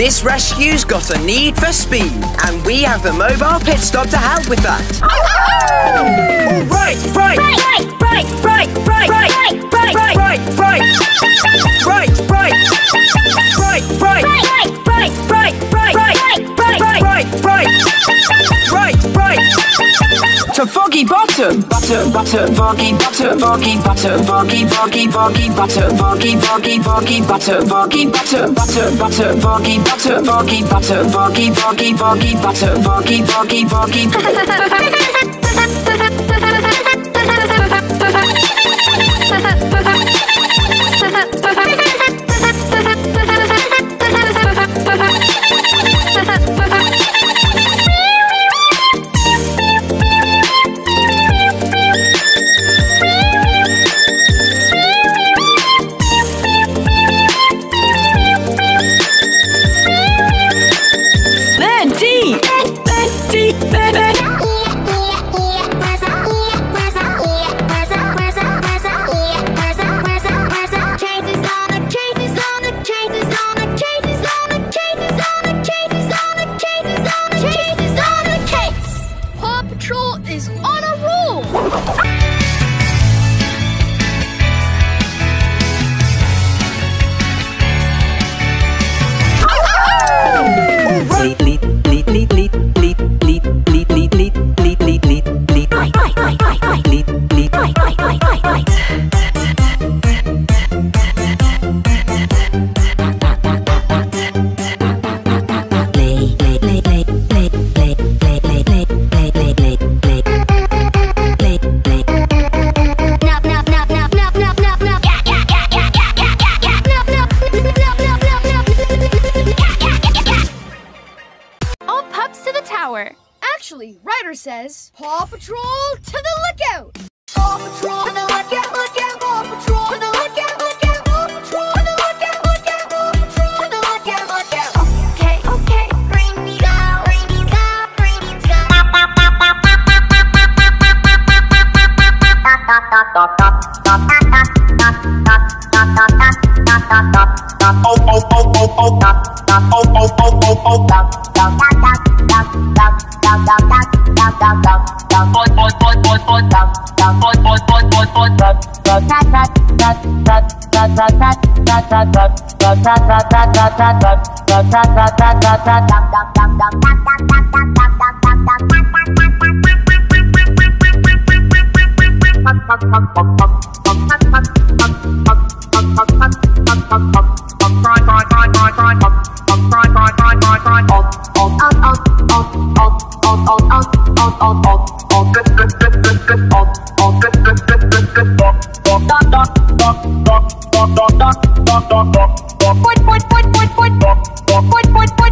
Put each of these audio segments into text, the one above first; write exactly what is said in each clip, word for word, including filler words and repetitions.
This rescue's got a need for speed, and we have the mobile pit stop to help with that. All right, right, right, right, right, right, right, right, right, right, right, right, right, right, right, right, right, right, right, right, right, to Foggy Bottom. Bottom, bottom, foggy, bottom, foggy, bottom, foggy, foggy, foggy, bottom, foggy, foggy, foggy, bottom, foggy, bottom, bottom, bottom, foggy, bottom, foggy, bottom, foggy, foggy, foggy, bottom, foggy, foggy, foggy. Says Paw Patrol to the lookout! Paw Patrol to the lookout, lookout, Paw Patrol to the lookout, lookout, Paw Patrol to the lookout, lookout, Paw Patrol to the lookout, lookout. Okay, okay, rainy sky, rainy sky, rainy sky. Oh, oh, oh, oh, oh, oh, oh, oh, oh, oh, oh.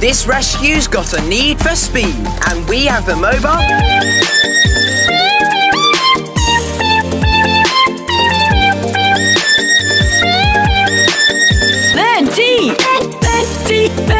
This rescue's got a need for speed, and we have the mobile. Birdie! Birdie! Birdie!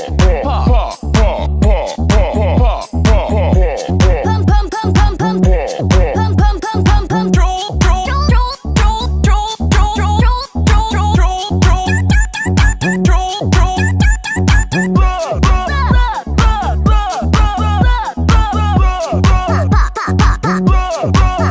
Bye.